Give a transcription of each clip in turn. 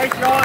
Thanks, John.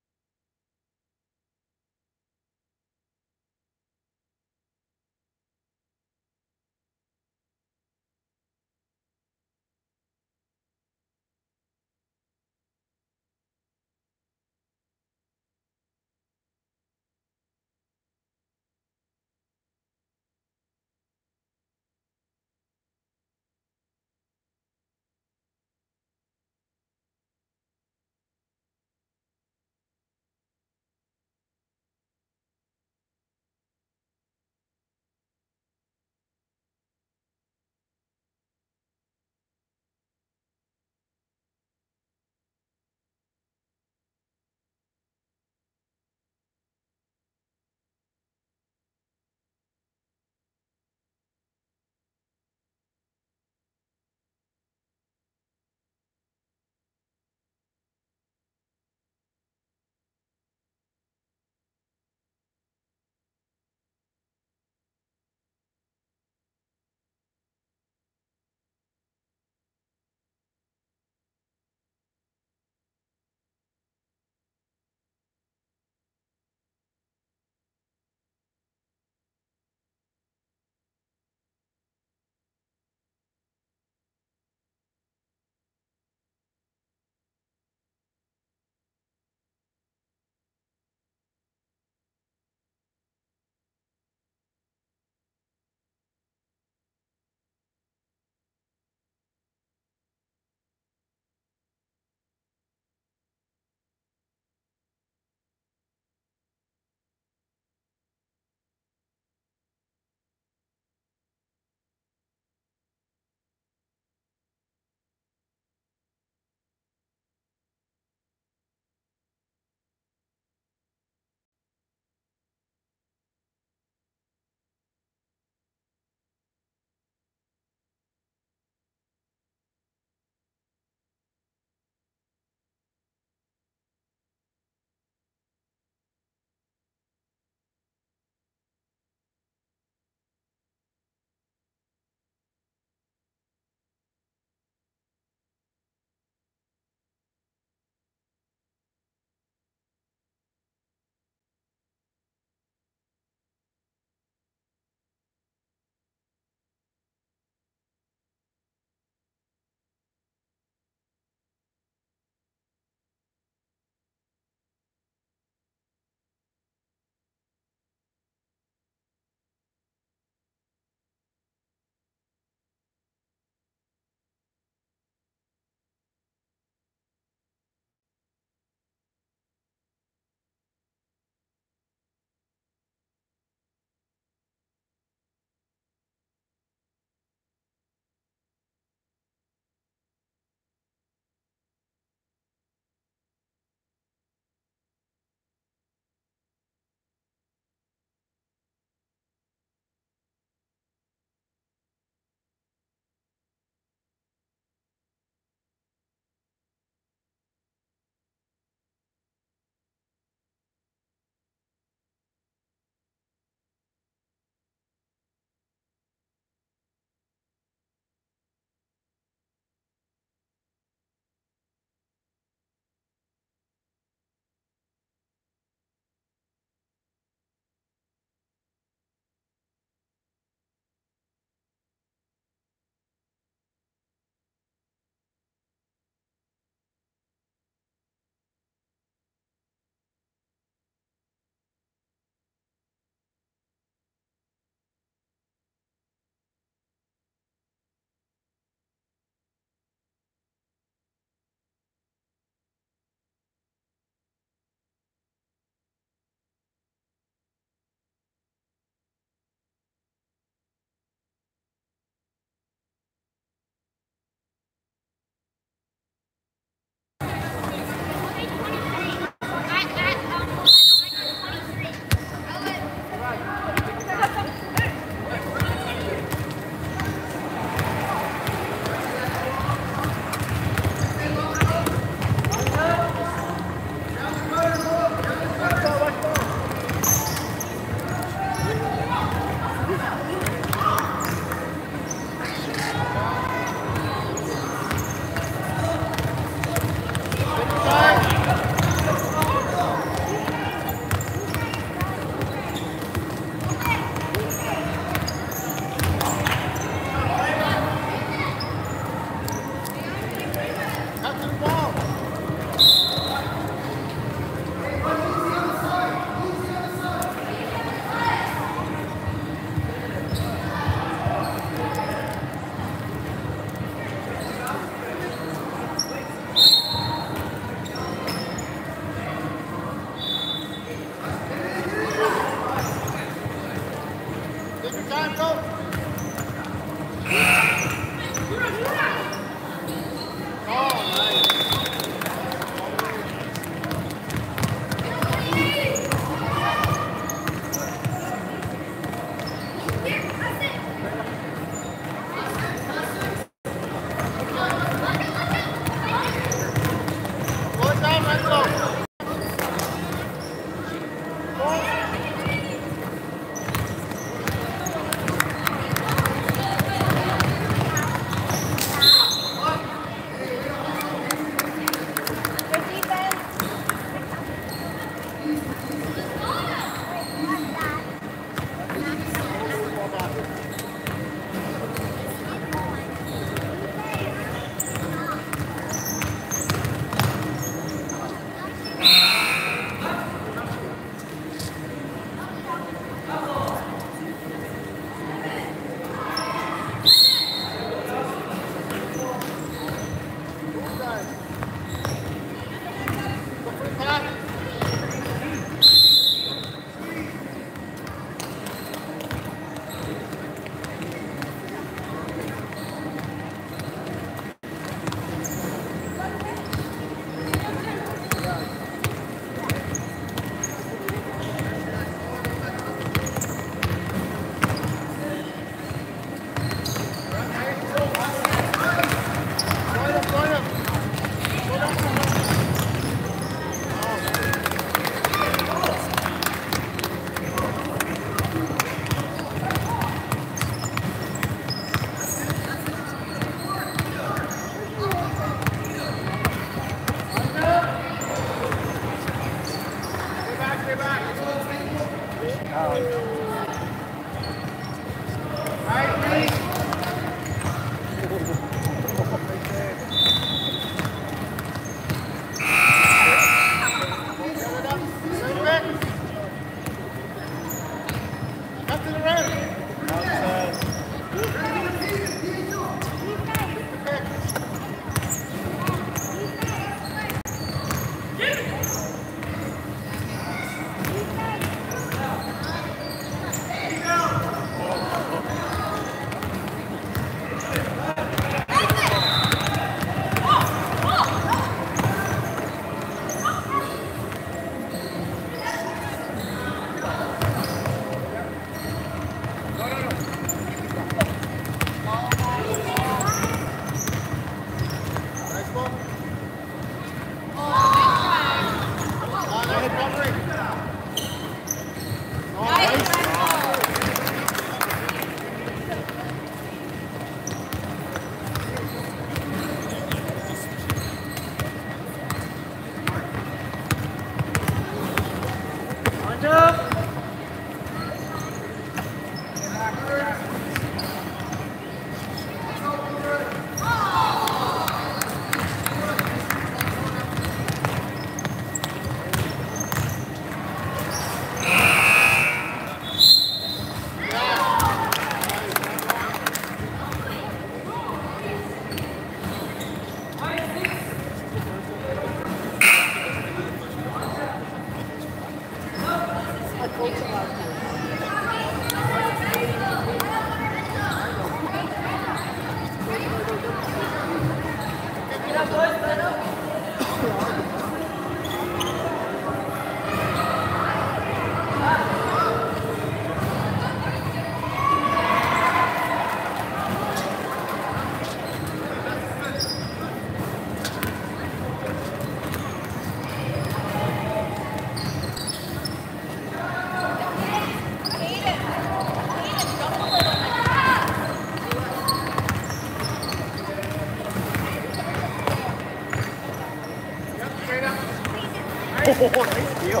Oh, nice deal.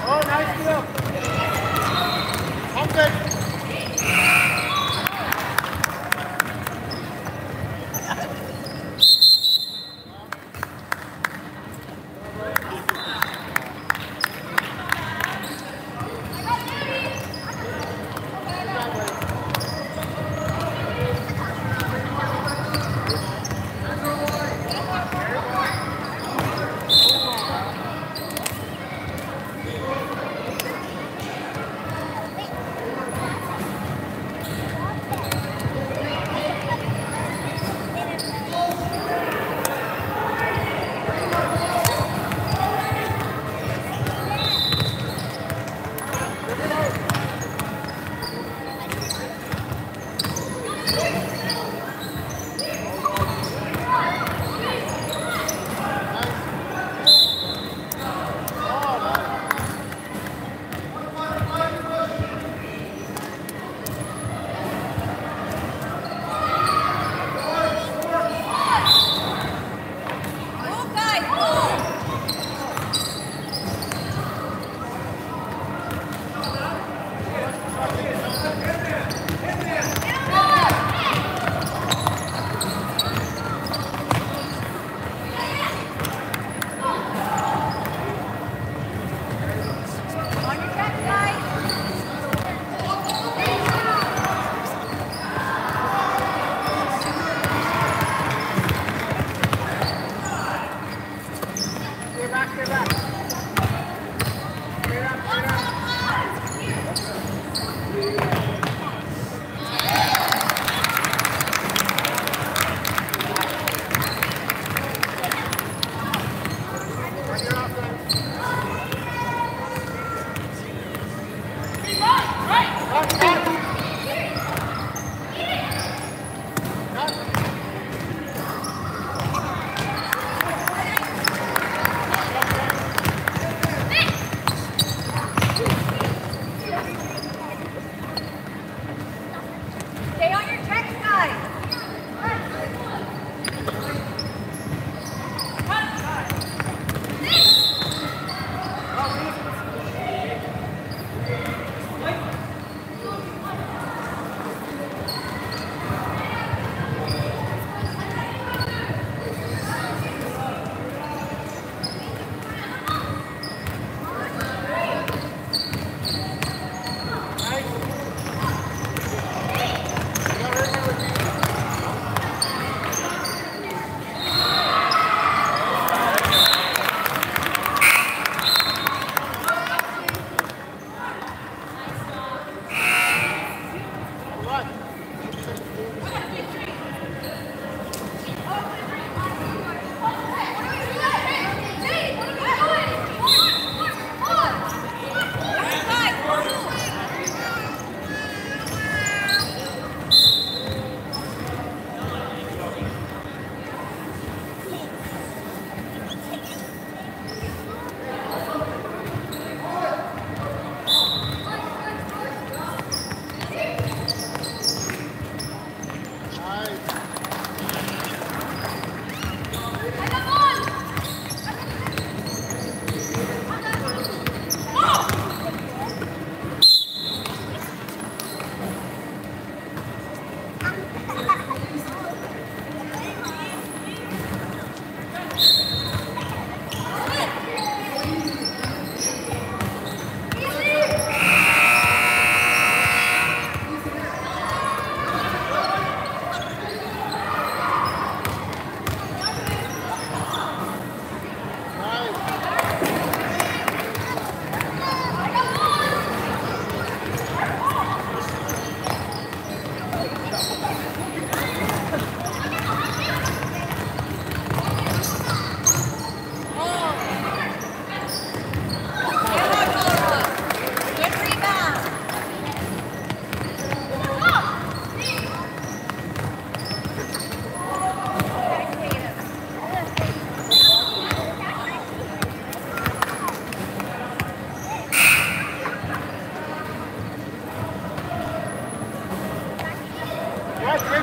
Oh, nice deal. I'm good.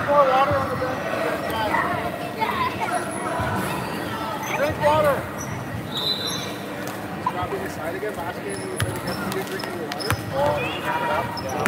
more water on the bench and then pass. Drink water. Stop being excited again. Last game we were going to get you drinking water. Oh, you have it up? Yeah.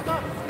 Stop!